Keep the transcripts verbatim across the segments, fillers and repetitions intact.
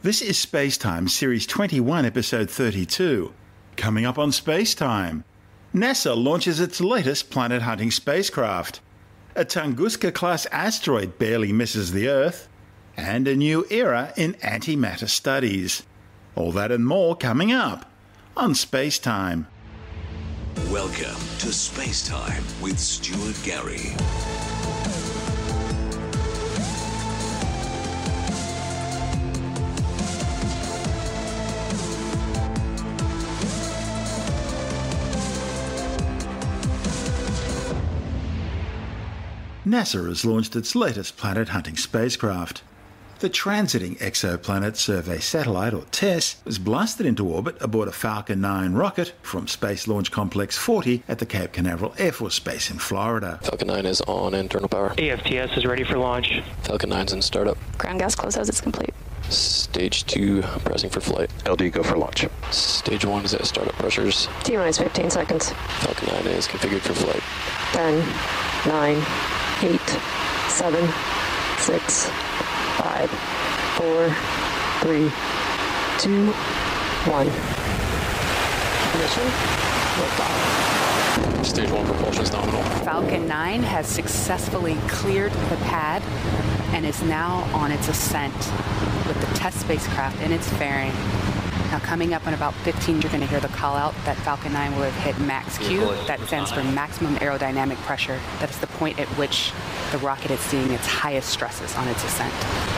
This is Spacetime, Series twenty-one, Episode thirty-two. Coming up on Spacetime, NASA launches its latest planet-hunting spacecraft, a Tunguska-class asteroid barely misses the Earth, and a new era in antimatter studies. All that and more coming up on Spacetime. Welcome to Spacetime with Stuart Gary. NASA has launched its latest planet-hunting spacecraft. The Transiting Exoplanet Survey Satellite, or TESS, was blasted into orbit aboard a Falcon nine rocket from Space Launch Complex forty at the Cape Canaveral Air Force Base in Florida. Falcon nine is on internal power. E F T S is ready for launch. Falcon nine's in startup. Ground gas closeout is complete. Stage two, browsing for flight. L D, go for launch. Stage one is at startup pressures. T minus fifteen seconds. Falcon nine is configured for flight. ten, nine, eight, seven, six, five, four, three, two, one. Ignition, liftoff. Stage one propulsion is nominal. Falcon nine has successfully cleared the pad and is now on its ascent with the test spacecraft in its fairing. Now coming up in about fifteen, you're going to hear the call out that Falcon nine will have hit max Q. That stands for maximum aerodynamic pressure. That's the point at which the rocket is seeing its highest stresses on its ascent.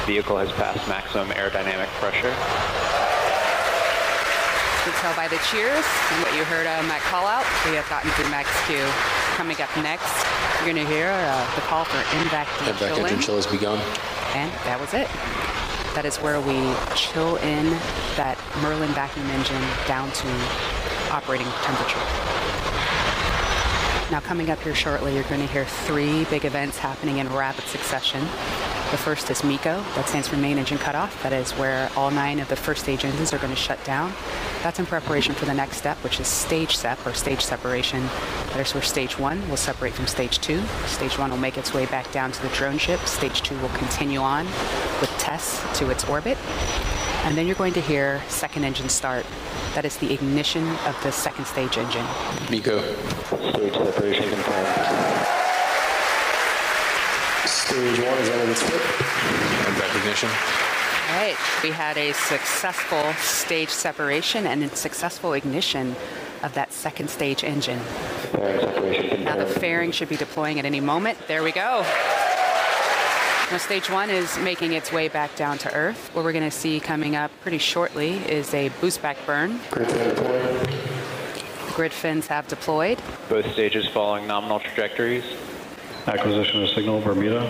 Vehicle has passed maximum aerodynamic pressure. You can tell by the cheers and what you heard on that call out, we have gotten to max Q. Coming up next, you're going to hear uh, the call for M V A C D chilling. M V A C engine chill has begun. And that was it. That is where we chill in that Merlin vacuum engine down to operating temperature. Now coming up here shortly, you're going to hear three big events happening in rapid succession. The first is MECO, that stands for main engine cutoff. That is where all nine of the first stage engines are going to shut down. That's in preparation for the next step, which is stage sep, or stage separation. That is where stage one will separate from stage two. Stage one will make its way back down to the drone ship. Stage two will continue on with TESS to its orbit. And then you're going to hear second engine start. That is the ignition of the second stage engine. MECO. Stage separation confirmed. Stage one is out of its flip. And back ignition. All right, we had a successful stage separation and a successful ignition of that second stage engine. Now the fairing should be deploying at any moment. There we go. Now stage one is making its way back down to Earth. What we're going to see coming up pretty shortly is a boost back burn. Grid fin deployed. Grid fins have deployed. Both stages following nominal trajectories. Acquisition of signal, Bermuda.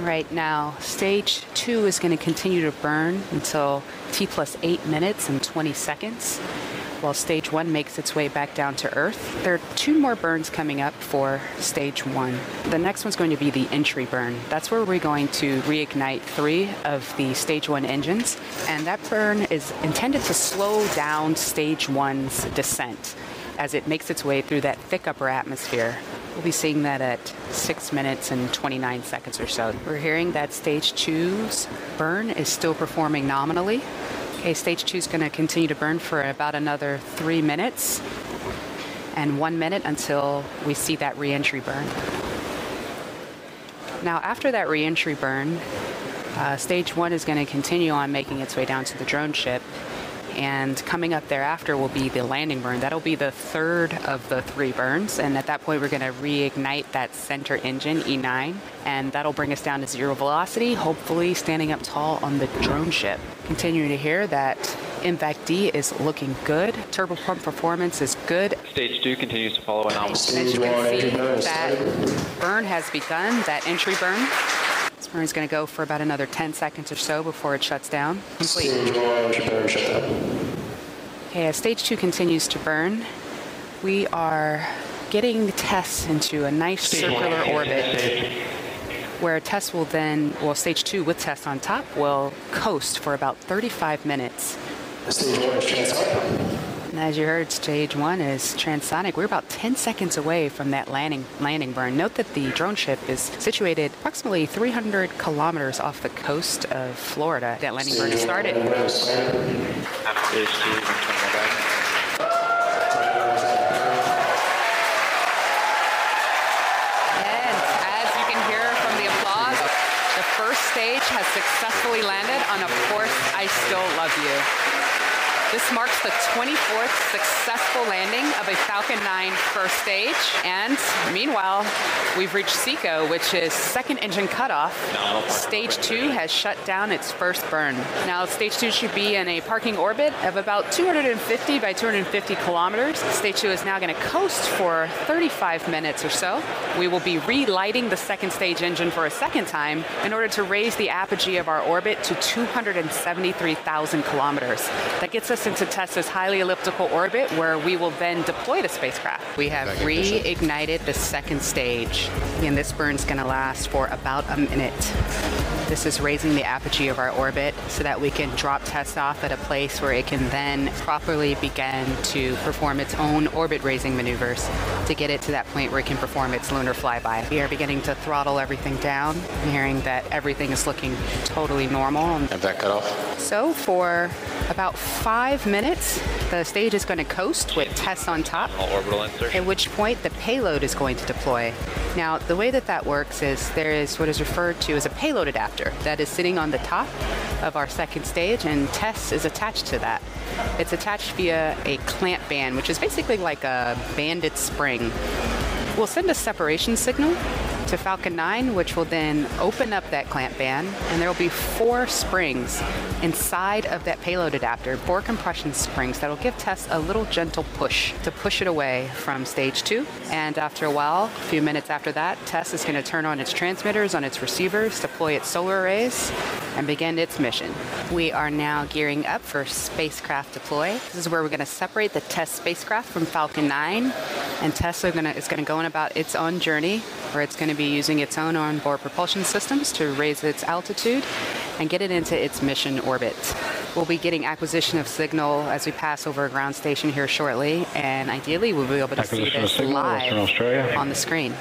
Right now, stage two is going to continue to burn until T plus eight minutes and twenty seconds, while stage one makes its way back down to Earth. There are two more burns coming up for stage one. The next one's going to be the entry burn. That's where we're going to reignite three of the stage one engines, and that burn is intended to slow down stage one's descent as it makes its way through that thick upper atmosphere. We'll be seeing that at six minutes and twenty-nine seconds or so. We're hearing that stage two's burn is still performing nominally. Okay, stage two is going to continue to burn for about another three minutes and one minute until we see that re-entry burn. Now, after that re-entry burn, uh, stage one is going to continue on making its way down to the drone ship. And coming up thereafter will be the landing burn. That'll be the third of the three burns. And at that point, we're going to reignite that center engine, E nine. And that'll bring us down to zero velocity, hopefully standing up tall on the drone ship. Continuing to hear that M V A C D is looking good. Turbopump performance is good. Stage two continues to follow anomaly. As you can see, that burn has begun, that entry burn. This burn is going to go for about another ten seconds or so before it shuts down. Complete. Okay, as stage two continues to burn, we are getting TESS into a nice circular orbit where TESS will then, well, stage two with TESS on top will coast for about thirty-five minutes. Stage one is transfer. And as you heard, stage one is transonic. We're about ten seconds away from that landing landing burn. Note that the drone ship is situated approximately three hundred kilometers off the coast of Florida. That landing burn started. Stage has successfully landed on Of Course I Still Love You. This marks the twenty-fourth successful landing of a Falcon nine first stage. And meanwhile, we've reached SECO, which is second engine cutoff. No, stage two has shut down its first burn. Now, stage two should be in a parking orbit of about two hundred fifty by two hundred fifty kilometers. Stage two is now going to coast for thirty-five minutes or so. We will be relighting the second stage engine for a second time in order to raise the apogee of our orbit to two hundred seventy-three thousand kilometers. That gets us into TESS's highly elliptical orbit, where we will then deploy the spacecraft. We have reignited the second stage, and this burn's going to last for about a minute. This is raising the apogee of our orbit so that we can drop TESS off at a place where it can then properly begin to perform its own orbit-raising maneuvers to get it to that point where it can perform its lunar flyby. We are beginning to throttle everything down, and hearing that everything is looking totally normal. Have that cut off. So for about five minutes, the stage is going to coast with TESS on top, at which point the payload is going to deploy. Now, the way that that works is there is what is referred to as a payload adapter that is sitting on the top of our second stage, and TESS is attached to that. It's attached via a clamp band, which is basically like a banded spring. We'll send a separation signal to Falcon nine, which will then open up that clamp band, and there will be four springs inside of that payload adapter, four compression springs that'll give TESS a little gentle push to push it away from stage two. And after a while, a few minutes after that, TESS is going to turn on its transmitters, on its receivers, deploy its solar arrays, and begin its mission. We are now gearing up for spacecraft deploy. This is where we're going to separate the TESS spacecraft from Falcon nine, and TESS is going to go on about its own journey, where it's going to be using its own onboard propulsion systems to raise its altitude and get it into its mission orbit. We'll be getting acquisition of signal as we pass over a ground station here shortly, and ideally we'll be able to see this live on the screen.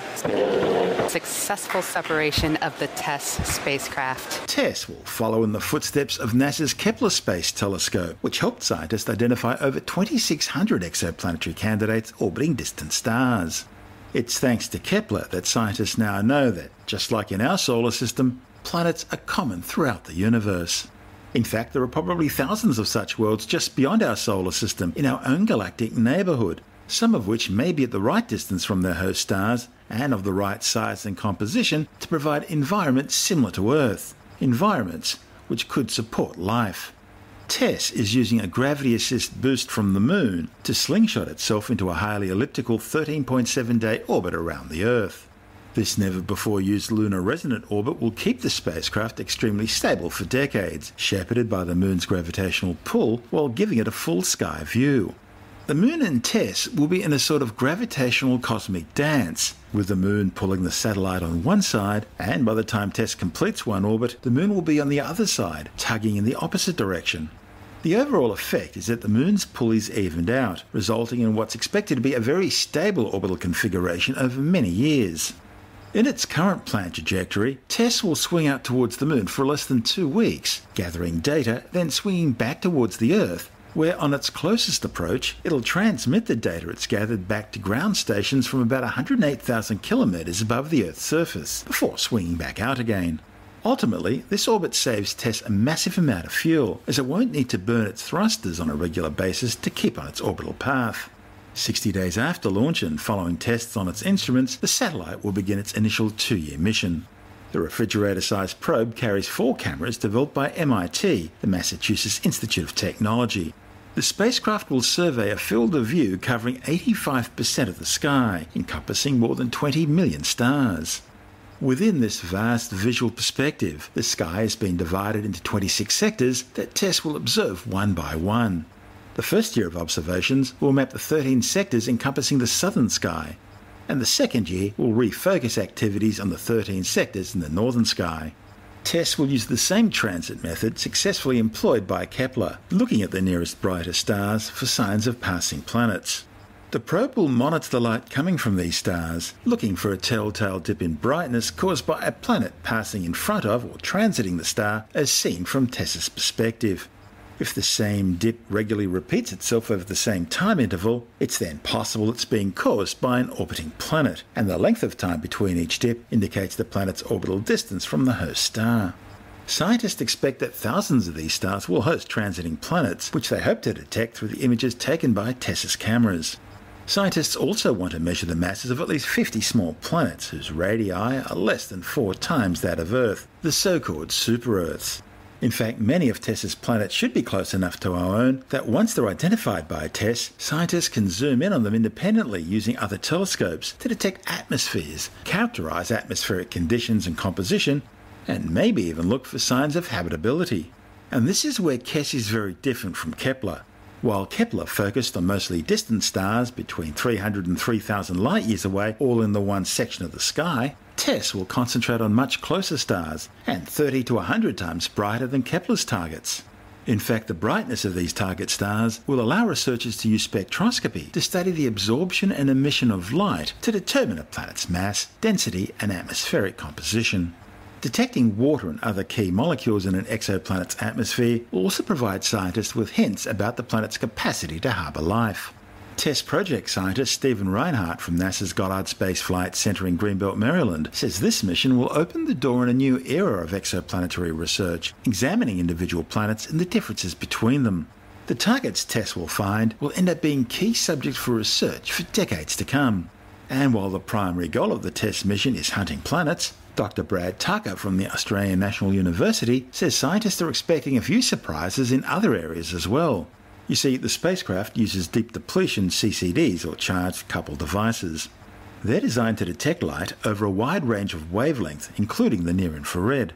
Successful separation of the TESS spacecraft. TESS will follow in the footsteps of NASA's Kepler Space Telescope, which helped scientists identify over twenty-six hundred exoplanetary candidates orbiting distant stars. It's thanks to Kepler that scientists now know that, just like in our solar system, planets are common throughout the universe. In fact, there are probably thousands of such worlds just beyond our solar system in our own galactic neighbourhood, some of which may be at the right distance from their host stars and of the right size and composition to provide environments similar to Earth, environments which could support life. TESS is using a gravity assist boost from the Moon to slingshot itself into a highly elliptical thirteen point seven day orbit around the Earth. This never-before-used lunar resonant orbit will keep the spacecraft extremely stable for decades, shepherded by the Moon's gravitational pull while giving it a full sky view. The Moon and TESS will be in a sort of gravitational cosmic dance, with the Moon pulling the satellite on one side, and by the time TESS completes one orbit, the Moon will be on the other side, tugging in the opposite direction. The overall effect is that the Moon's pull is evened out, resulting in what's expected to be a very stable orbital configuration over many years. In its current planned trajectory, TESS will swing out towards the Moon for less than two weeks, gathering data, then swinging back towards the Earth, where on its closest approach, it'll transmit the data it's gathered back to ground stations from about one hundred eight thousand kilometres above the Earth's surface, before swinging back out again. Ultimately, this orbit saves TESS a massive amount of fuel, as it won't need to burn its thrusters on a regular basis to keep on its orbital path. sixty days after launch and following tests on its instruments, the satellite will begin its initial two-year mission. The refrigerator-sized probe carries four cameras developed by M I T, the Massachusetts Institute of Technology. The spacecraft will survey a field of view covering eighty-five percent of the sky, encompassing more than twenty million stars. Within this vast visual perspective, the sky has been divided into twenty-six sectors that TESS will observe one by one. The first year of observations will map the thirteen sectors encompassing the southern sky, and the second year will refocus activities on the thirteen sectors in the northern sky. TESS will use the same transit method successfully employed by Kepler, looking at the nearest brighter stars for signs of passing planets. The probe will monitor the light coming from these stars, looking for a telltale dip in brightness caused by a planet passing in front of or transiting the star as seen from TESS's perspective. If the same dip regularly repeats itself over the same time interval, it's then possible it's being caused by an orbiting planet, and the length of time between each dip indicates the planet's orbital distance from the host star. Scientists expect that thousands of these stars will host transiting planets, which they hope to detect through the images taken by TESS's cameras. Scientists also want to measure the masses of at least fifty small planets whose radii are less than four times that of Earth, the so-called super-Earths. In fact, many of TESS's planets should be close enough to our own that once they're identified by TESS, scientists can zoom in on them independently using other telescopes to detect atmospheres, characterise atmospheric conditions and composition, and maybe even look for signs of habitability. And this is where TESS is very different from Kepler. While Kepler focused on mostly distant stars between three hundred and three thousand light years away, all in the one section of the sky, TESS will concentrate on much closer stars and thirty to one hundred times brighter than Kepler's targets. In fact, the brightness of these target stars will allow researchers to use spectroscopy to study the absorption and emission of light to determine a planet's mass, density, and atmospheric composition. Detecting water and other key molecules in an exoplanet's atmosphere will also provide scientists with hints about the planet's capacity to harbour life. TESS project scientist Stephen Reinhardt from NASA's Goddard Space Flight Centre in Greenbelt, Maryland, says this mission will open the door in a new era of exoplanetary research, examining individual planets and the differences between them. The targets TESS will find will end up being key subjects for research for decades to come. And while the primary goal of the TESS mission is hunting planets, Doctor Brad Tucker from the Australian National University says scientists are expecting a few surprises in other areas as well. You see, the spacecraft uses deep depletion C C Ds, or charged coupled devices. They're designed to detect light over a wide range of wavelengths, including the near-infrared.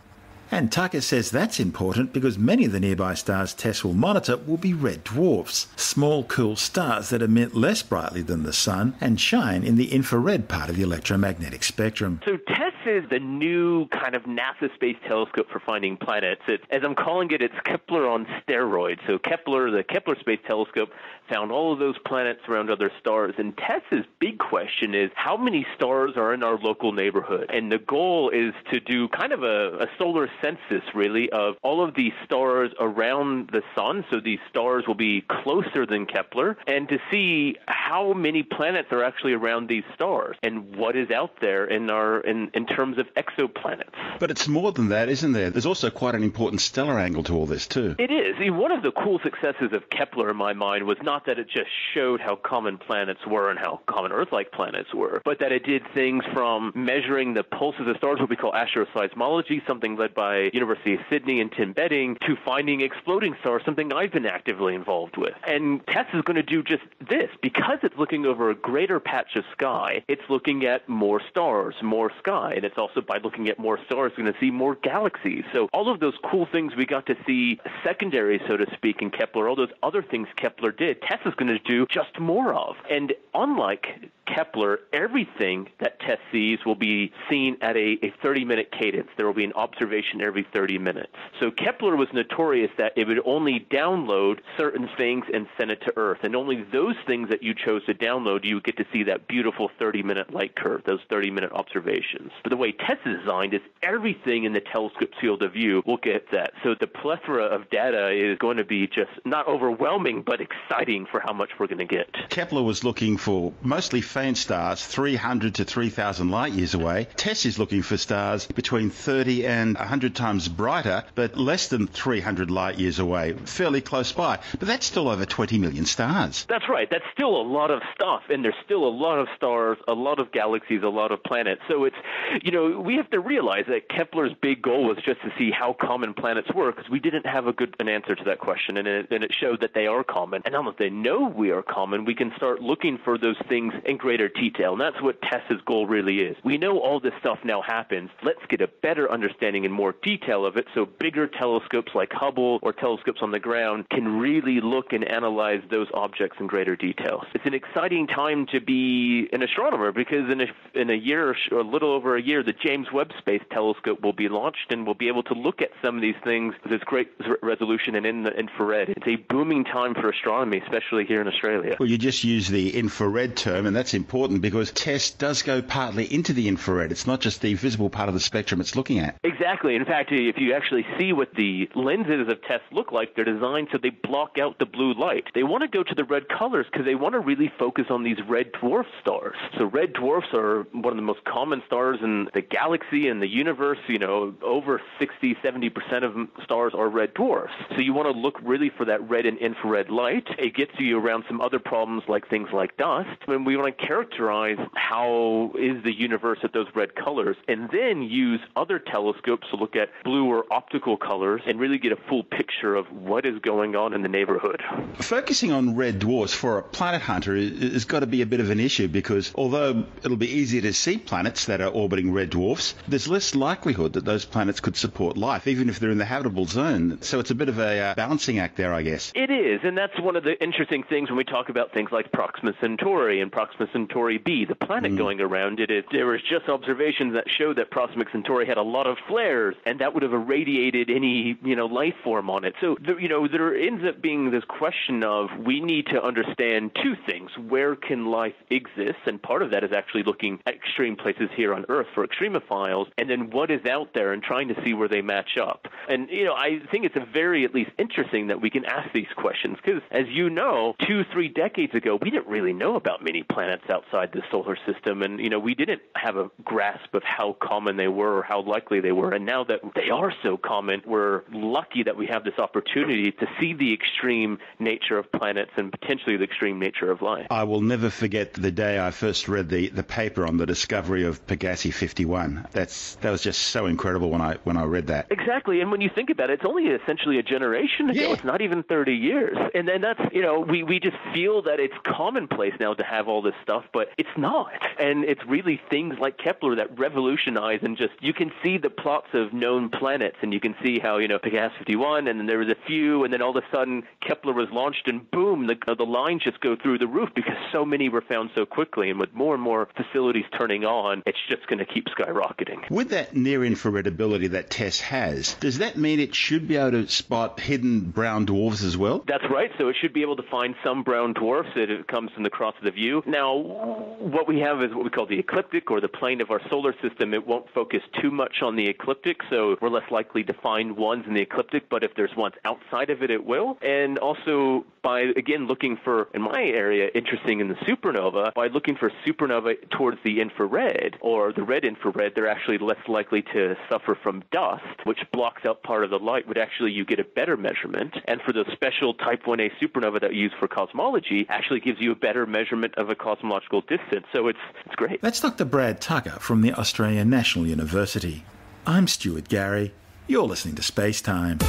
And Tucker says that's important because many of the nearby stars TESS will monitor will be red dwarfs, small cool stars that emit less brightly than the sun and shine in the infrared part of the electromagnetic spectrum. So TESS is the new kind of NASA space telescope for finding planets. It, as I'm calling it, it's Kepler on steroids. So Kepler, the Kepler Space Telescope, found all of those planets around other stars. And TESS's big question is how many stars are in our local neighborhood? And the goal is to do kind of a, a solar census, really, of all of these stars around the sun, so these stars will be closer than Kepler, and to see how many planets are actually around these stars and what is out there in our in, in terms of exoplanets. But it's more than that, isn't there? There's also quite an important stellar angle to all this, too. It is. I mean, one of the cool successes of Kepler, in my mind, was not that it just showed how common planets were and how common Earth-like planets were, but that it did things from measuring the pulses of stars, what we call astroseismology, something led by University of Sydney and Tim Bedding, to finding exploding stars, something I've been actively involved with. And TESS is going to do just this. Because it's looking over a greater patch of sky, it's looking at more stars, more sky, and it's also, by looking at more stars, going to see more galaxies. So all of those cool things we got to see secondary, so to speak, in Kepler, all those other things Kepler did, TESS is going to do just more of. And unlike Kepler, everything that TESS sees will be seen at a thirty-minute cadence. There will be an observation every thirty minutes. So Kepler was notorious that it would only download certain things and send it to Earth, and only those things that you chose to download, you would get to see that beautiful thirty-minute light curve, those thirty-minute observations. But the way TESS is designed is everything in the telescope's field of view will get that. So the plethora of data is going to be just not overwhelming, but exciting for how much we're going to get. Kepler was looking for mostly faint stars three hundred to three thousand light years away. TESS is looking for stars between thirty and one hundred times brighter, but less than three hundred light years away, fairly close by. But that's still over twenty million stars. That's right. That's still a lot of stuff, and there's still a lot of stars, a lot of galaxies, a lot of planets. So it's, you know, we have to realize that Kepler's big goal was just to see how common planets were, because we didn't have a good an answer to that question, and it, and it showed that they are common. And now that they know we are common, we can start looking for those things and greater detail, and that's what TESS's goal really is. We know all this stuff now happens. Let's get a better understanding and more detail of it so bigger telescopes like Hubble or telescopes on the ground can really look and analyze those objects in greater detail. It's an exciting time to be an astronomer because in a, in a year or, or a little over a year, the James Webb Space Telescope will be launched and we'll be able to look at some of these things with this great resolution and in the infrared. It's a booming time for astronomy, especially here in Australia. Well, you just used the infrared term, and that's important because TESS does go partly into the infrared. It's not just the visible part of the spectrum it's looking at. Exactly. In fact, if you actually see what the lenses of TESS look like, they're designed so they block out the blue light. They want to go to the red colors because they want to really focus on these red dwarf stars. So red dwarfs are one of the most common stars in the galaxy and the universe. You know, over sixty, seventy percent of stars are red dwarfs. So you want to look really for that red and infrared light. It gets you around some other problems like things like dust. And we want to characterize how is the universe at those red colors and then use other telescopes to look at blue or optical colors and really get a full picture of what is going on in the neighborhood. Focusing on red dwarfs for a planet hunter has got to be a bit of an issue because although it'll be easier to see planets that are orbiting red dwarfs, there's less likelihood that those planets could support life, even if they're in the habitable zone. So it's a bit of a uh, balancing act there, I guess. It is, and that's one of the interesting things when we talk about things like Proxima Centauri and Proxima Centauri B, the planet mm. going around it. it. There was just observations that showed that Proxima Centauri had a lot of flares, and that would have irradiated any, you know, life form on it. So, you know, there ends up being this question of we need to understand two things. Where can life exist? And part of that is actually looking at extreme places here on Earth for extremophiles, and then what is out there and trying to see where they match up. And, you know, I think it's a very, at least, interesting that we can ask these questions because, as you know, two, three decades ago, we didn't really know about many planets outside the solar system. And, you know, we didn't have a grasp of how common they were or how likely they were. And now that they are so common, we're lucky that we have this opportunity to see the extreme nature of planets and potentially the extreme nature of life. I will never forget the day I first read the, the paper on the discovery of Pegasi fifty-one. That's, that was just so incredible when I, when I read that. Exactly. And when you think about it, it's only essentially a generation ago. Yeah. It's not even thirty years. And then that's, you know, we, we just feel that it's commonplace now to have all this stuff, but it's not. And it's really things like Kepler that revolutionize and just, you can see the plots of known planets and you can see how, you know, Pegasi fifty-one and then there was a few and then all of a sudden Kepler was launched and boom, the, the lines just go through the roof because so many were found so quickly. And with more and more facilities turning on, it's just going to keep skyrocketing. With that near-infrared ability that TESS has, does that mean it should be able to spot hidden brown dwarfs as well? That's right. So it should be able to find some brown dwarfs. It comes from the cross of the view. Now, what we have is what we call the ecliptic or the plane of our solar system. It won't focus too much on the ecliptic, so we're less likely to find ones in the ecliptic, but if there's ones outside of it, it will. And also by, again, looking for, in my area, interesting in the supernova, by looking for supernova towards the infrared or the red infrared, they're actually less likely to suffer from dust, which blocks out part of the light, but actually you get a better measurement. And for the special type one A supernova that we use for cosmology, actually gives you a better measurement of a cosmological distance. So it's, it's great. That's Doctor Brad Tucker from the Australian National University. I'm Stuart Gary. You're listening to Space Time.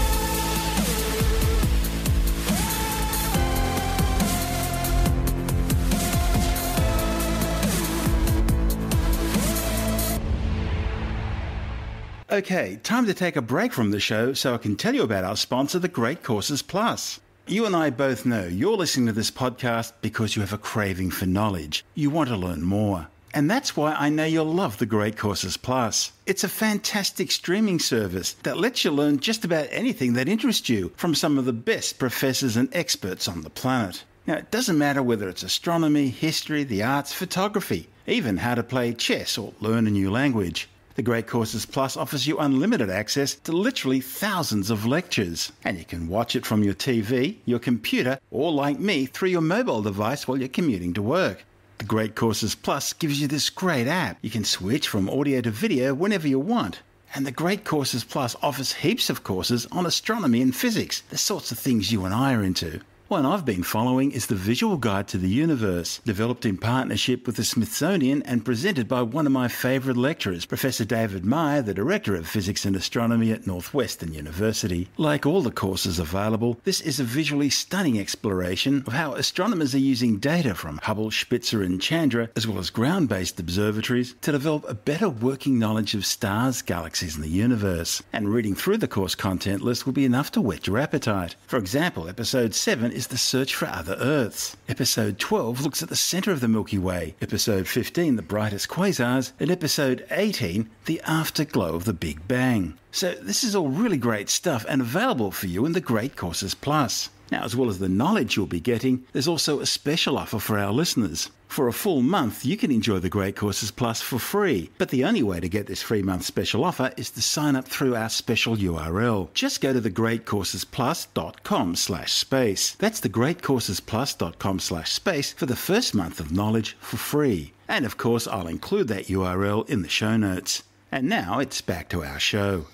Okay, time to take a break from the show so I can tell you about our sponsor, The Great Courses Plus. You and I both know you're listening to this podcast because you have a craving for knowledge. You want to learn more. And that's why I know you'll love The Great Courses Plus. It's a fantastic streaming service that lets you learn just about anything that interests you from some of the best professors and experts on the planet. Now, it doesn't matter whether it's astronomy, history, the arts, photography, even how to play chess or learn a new language. The Great Courses Plus offers you unlimited access to literally thousands of lectures. And you can watch it from your T V, your computer, or like me, through your mobile device while you're commuting to work. The Great Courses Plus gives you this great app. You can switch from audio to video whenever you want. And The Great Courses Plus offers heaps of courses on astronomy and physics, the sorts of things you and I are into. One I've been following is the Visual Guide to the Universe, developed in partnership with the Smithsonian and presented by one of my favourite lecturers, Professor David Meyer, the Director of Physics and Astronomy at Northwestern University. Like all the courses available, this is a visually stunning exploration of how astronomers are using data from Hubble, Spitzer and Chandra, as well as ground-based observatories, to develop a better working knowledge of stars, galaxies and the universe. And reading through the course content list will be enough to whet your appetite. For example, episode seven is the search for other Earths. Episode twelve looks at the centre of the Milky Way, episode fifteen the brightest quasars, and episode eighteen the afterglow of the Big Bang. So this is all really great stuff and available for you in the Great Courses Plus. Now, as well as the knowledge you'll be getting, there's also a special offer for our listeners. For a full month, you can enjoy the Great Courses Plus for free. But the only way to get this free month special offer is to sign up through our special U R L. Just go to the great courses plus dot com slash space. That's the great courses plus dot com slash space for the first month of knowledge for free. And of course, I'll include that U R L in the show notes. And now it's back to our show.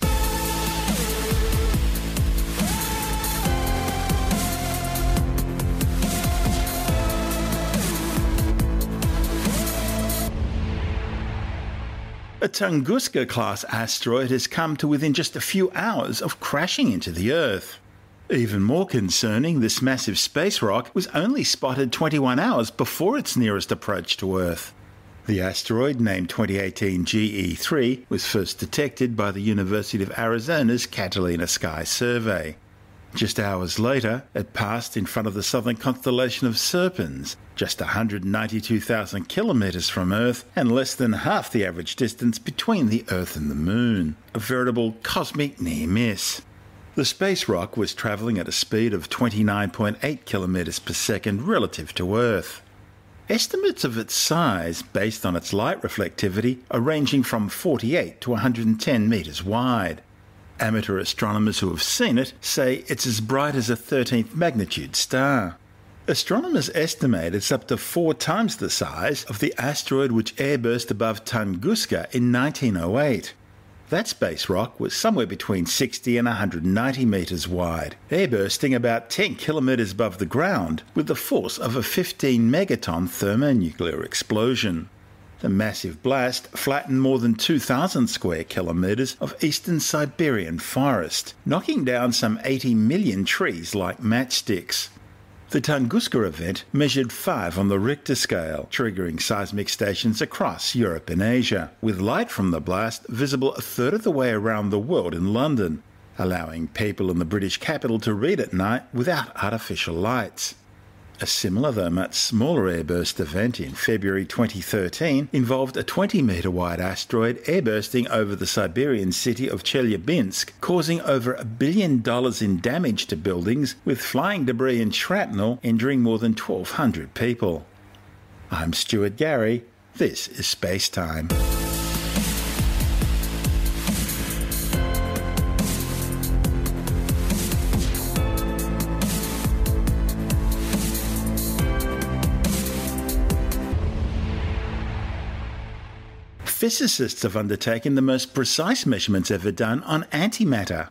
A Tunguska-class asteroid has come to within just a few hours of crashing into the Earth. Even more concerning, this massive space rock was only spotted twenty-one hours before its nearest approach to Earth. The asteroid, named twenty eighteen G E three, was first detected by the University of Arizona's Catalina Sky Survey. Just hours later, it passed in front of the southern constellation of Serpens, just one hundred ninety-two thousand kilometres from Earth and less than half the average distance between the Earth and the Moon. A veritable cosmic near-miss. The space rock was travelling at a speed of twenty-nine point eight kilometres per second relative to Earth. Estimates of its size, based on its light reflectivity, are ranging from forty-eight to one hundred ten metres wide. Amateur astronomers who have seen it say it's as bright as a thirteenth magnitude star. Astronomers estimate it's up to four times the size of the asteroid which airburst above Tunguska in nineteen oh eight. That space rock was somewhere between sixty and one hundred ninety metres wide, airbursting about ten kilometres above the ground with the force of a fifteen megaton thermonuclear explosion. The massive blast flattened more than two thousand square kilometres of eastern Siberian forest, knocking down some eighty million trees like matchsticks. The Tunguska event measured five on the Richter scale, triggering seismic stations across Europe and Asia, with light from the blast visible a third of the way around the world in London, allowing people in the British capital to read at night without artificial lights. A similar, though much smaller, airburst event in February twenty thirteen involved a twenty metre wide asteroid airbursting over the Siberian city of Chelyabinsk, causing over a billion dollars in damage to buildings, with flying debris and shrapnel injuring more than twelve hundred people. I'm Stuart Gary. This is Space Time. Physicists have undertaken the most precise measurements ever done on antimatter.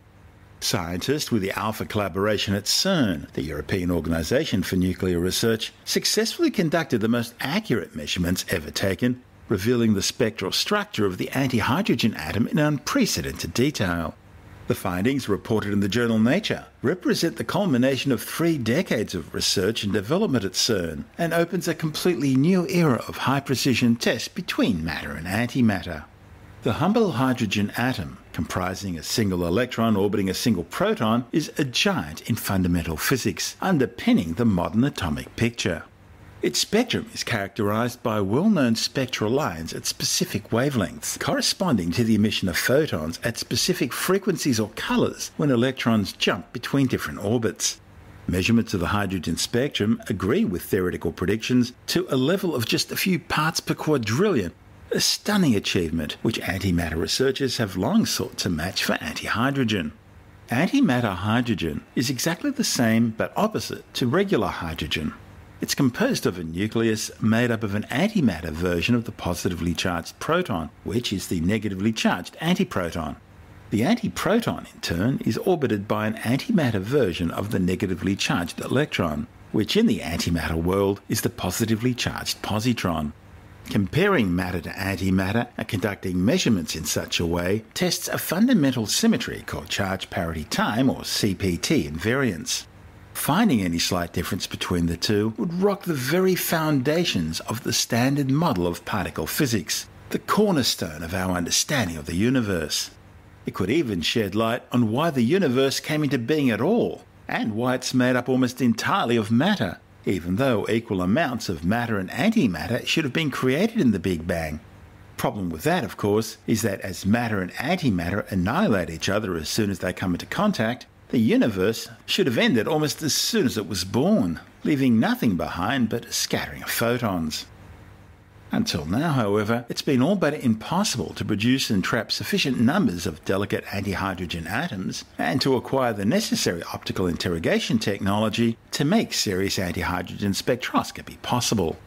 Scientists with the ALPHA collaboration at CERN, the European Organisation for Nuclear Research, successfully conducted the most accurate measurements ever taken, revealing the spectral structure of the antihydrogen atom in unprecedented detail. The findings, reported in the journal Nature, represent the culmination of three decades of research and development at CERN and opens a completely new era of high-precision tests between matter and antimatter. The humble hydrogen atom, comprising a single electron orbiting a single proton, is a giant in fundamental physics, underpinning the modern atomic picture. Its spectrum is characterized by well-known spectral lines at specific wavelengths, corresponding to the emission of photons at specific frequencies or colors when electrons jump between different orbits. Measurements of the hydrogen spectrum agree with theoretical predictions to a level of just a few parts per quadrillion, a stunning achievement which antimatter researchers have long sought to match for antihydrogen. Antimatter hydrogen is exactly the same but opposite to regular hydrogen. It's composed of a nucleus made up of an antimatter version of the positively charged proton, which is the negatively charged antiproton. The antiproton, in turn, is orbited by an antimatter version of the negatively charged electron. which in the antimatter world is the positively charged positron. Comparing matter to antimatter and conducting measurements in such a way tests a fundamental symmetry called charge parity time, or C P T invariance. Finding any slight difference between the two would rock the very foundations of the standard model of particle physics, the cornerstone of our understanding of the universe. It could even shed light on why the universe came into being at all, and why it's made up almost entirely of matter, even though equal amounts of matter and antimatter should have been created in the Big Bang. Problem with that, of course, is that as matter and antimatter annihilate each other as soon as they come into contact, the universe should have ended almost as soon as it was born, leaving nothing behind but a scattering of photons. Until now, however, it's been all but impossible to produce and trap sufficient numbers of delicate antihydrogen atoms and to acquire the necessary optical interrogation technology to make serious antihydrogen spectroscopy possible.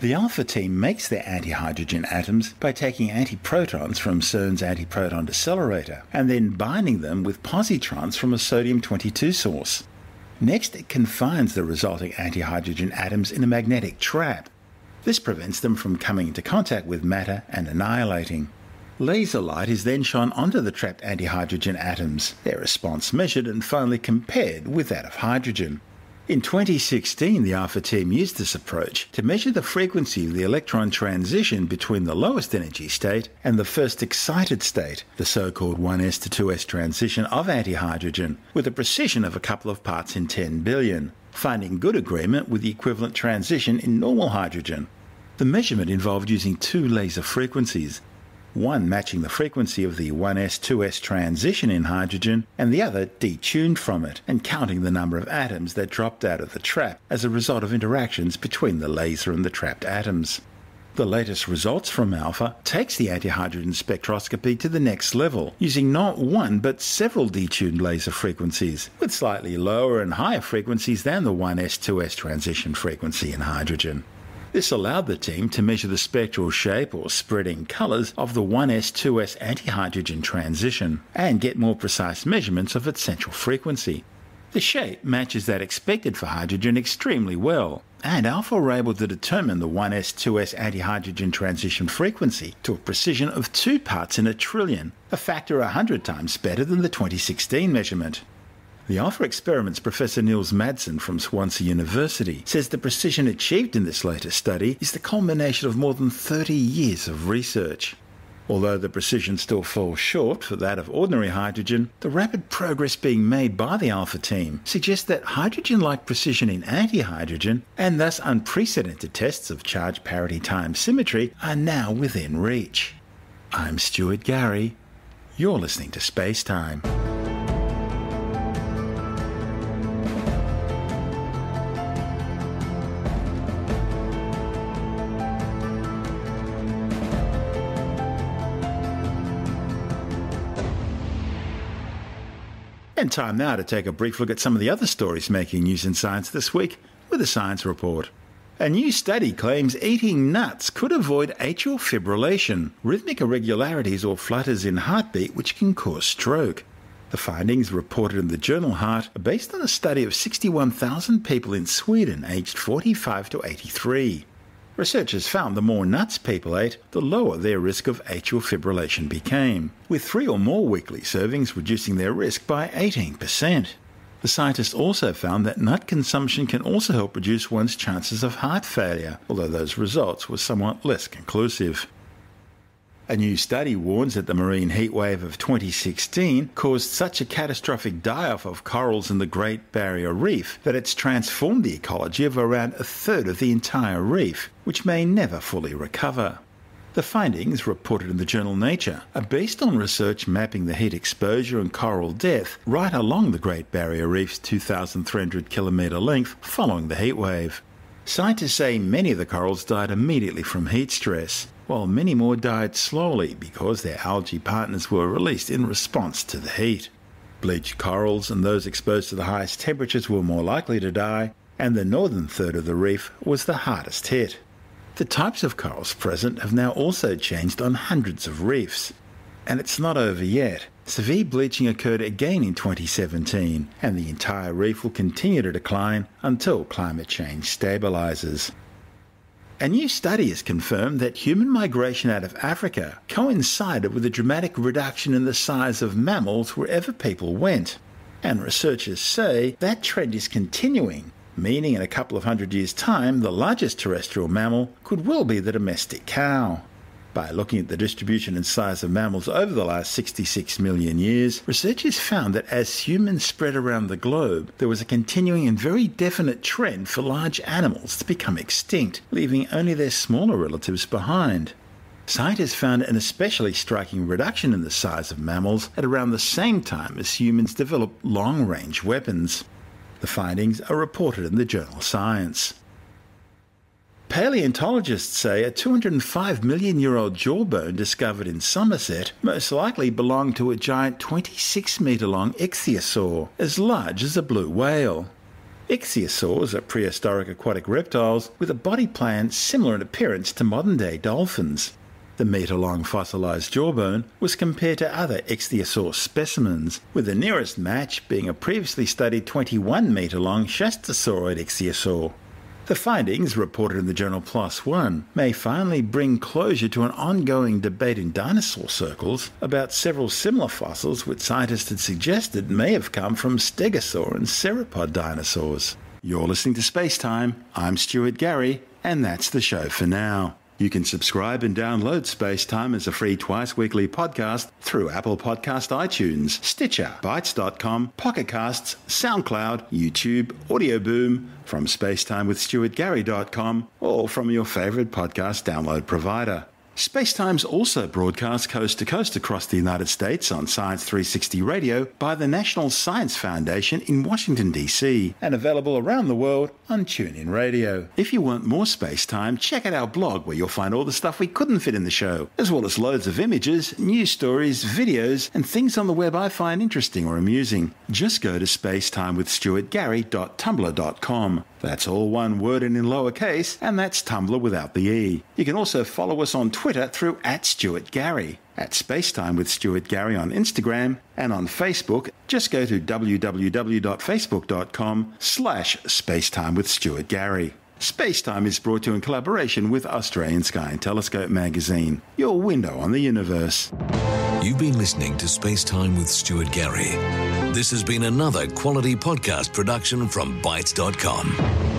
The ALPHA team makes their antihydrogen atoms by taking antiprotons from CERN's antiproton decelerator and then binding them with positrons from a sodium twenty-two source. Next, it confines the resulting antihydrogen atoms in a magnetic trap. This prevents them from coming into contact with matter and annihilating. Laser light is then shone onto the trapped antihydrogen atoms, their response measured and finally compared with that of hydrogen. In twenty sixteen, the ALPHA team used this approach to measure the frequency of the electron transition between the lowest energy state and the first excited state, the so-called one S to two S transition of antihydrogen, with a precision of a couple of parts in ten billion. Finding good agreement with the equivalent transition in normal hydrogen. The measurement involved using two laser frequencies, one matching the frequency of the one S to two S transition in hydrogen and the other detuned from it, and counting the number of atoms that dropped out of the trap as a result of interactions between the laser and the trapped atoms. The latest results from ALPHA takes the antihydrogen spectroscopy to the next level, using not one but several detuned laser frequencies, with slightly lower and higher frequencies than the one S to two S transition frequency in hydrogen. This allowed the team to measure the spectral shape or spreading colours of the one S to two S antihydrogen transition, and get more precise measurements of its central frequency. The shape matches that expected for hydrogen extremely well, and ALPHA were able to determine the one S to two S antihydrogen transition frequency to a precision of two parts in a trillion, a factor one hundred times better than the twenty sixteen measurement. The ALPHA experiments Professor Niels Madsen from Swansea University says the precision achieved in this latest study is the culmination of more than thirty years of research. Although the precision still falls short for that of ordinary hydrogen, the rapid progress being made by the ALPHA team suggests that hydrogen-like precision in antihydrogen, and thus unprecedented tests of charge parity time symmetry, are now within reach. I'm Stuart Gary. You're listening to Space Time. And time now to take a brief look at some of the other stories making news in science this week with a science report. A new study claims eating nuts could avoid atrial fibrillation, rhythmic irregularities or flutters in heartbeat which can cause stroke. The findings, reported in the journal Heart, are based on a study of sixty-one thousand people in Sweden aged forty-five to eighty-three. Researchers found the more nuts people ate, the lower their risk of atrial fibrillation became, with three or more weekly servings reducing their risk by eighteen percent. The scientists also found that nut consumption can also help reduce one's chances of heart failure, although those results were somewhat less conclusive. A new study warns that the marine heatwave of twenty sixteen caused such a catastrophic die-off of corals in the Great Barrier Reef that it's transformed the ecology of around a third of the entire reef, which may never fully recover. The findings, reported in the journal Nature, are based on research mapping the heat exposure and coral death right along the Great Barrier Reef's two thousand three hundred kilometre length following the heatwave. Scientists say many of the corals died immediately from heat stress, while many more died slowly because their algae partners were released in response to the heat. Bleached corals and those exposed to the highest temperatures were more likely to die, and the northern third of the reef was the hardest hit. The types of corals present have now also changed on hundreds of reefs. And it's not over yet. Severe bleaching occurred again in twenty seventeen, and the entire reef will continue to decline until climate change stabilises. A new study has confirmed that human migration out of Africa coincided with a dramatic reduction in the size of mammals wherever people went. And researchers say that trend is continuing, meaning in a couple of hundred years' time the largest terrestrial mammal could well be the domestic cow. By looking at the distribution and size of mammals over the last sixty-six million years, researchers found that as humans spread around the globe, there was a continuing and very definite trend for large animals to become extinct, leaving only their smaller relatives behind. Scientists found an especially striking reduction in the size of mammals at around the same time as humans developed long-range weapons. The findings are reported in the journal Science. Paleontologists say a two hundred five million year old jawbone discovered in Somerset most likely belonged to a giant twenty-six metre long ichthyosaur, as large as a blue whale. Ichthyosaurs are prehistoric aquatic reptiles with a body plan similar in appearance to modern day dolphins. The metre long fossilised jawbone was compared to other ichthyosaur specimens, with the nearest match being a previously studied twenty-one metre long schistosaurid ichthyosaur. The findings, reported in the journal PLOS ONE, may finally bring closure to an ongoing debate in dinosaur circles about several similar fossils which scientists had suggested may have come from stegosaur and sauropod dinosaurs. You're listening to Space Time. I'm Stuart Gary, and that's the show for now. You can subscribe and download Space Time as a free twice-weekly podcast through Apple Podcast, iTunes, Stitcher, Bytes dot com, Pocket Casts, SoundCloud, YouTube, Audio Boom, from space time with stuart gary dot com, or from your favourite podcast download provider. Space Time's also broadcast coast-to-coast across the United States on Science three sixty Radio by the National Science Foundation in Washington, D C, and available around the world on TuneIn Radio. If you want more Space Time, check out our blog, where you'll find all the stuff we couldn't fit in the show, as well as loads of images, news stories, videos, and things on the web I find interesting or amusing. Just go to space time with stuart gary dot tumblr dot com. That's all one word and in lowercase, and that's Tumblr without the E. You can also follow us on Twitter through at Stuart Gary, at Spacetime with Stuart Gary on Instagram, and on Facebook, just go to w w w dot facebook dot com slash space time with stuart gary. Spacetime is brought to you in collaboration with Australian Sky and Telescope magazine, your window on the universe. You've been listening to Spacetime with Stuart Gary. This has been another quality podcast production from bytes dot com.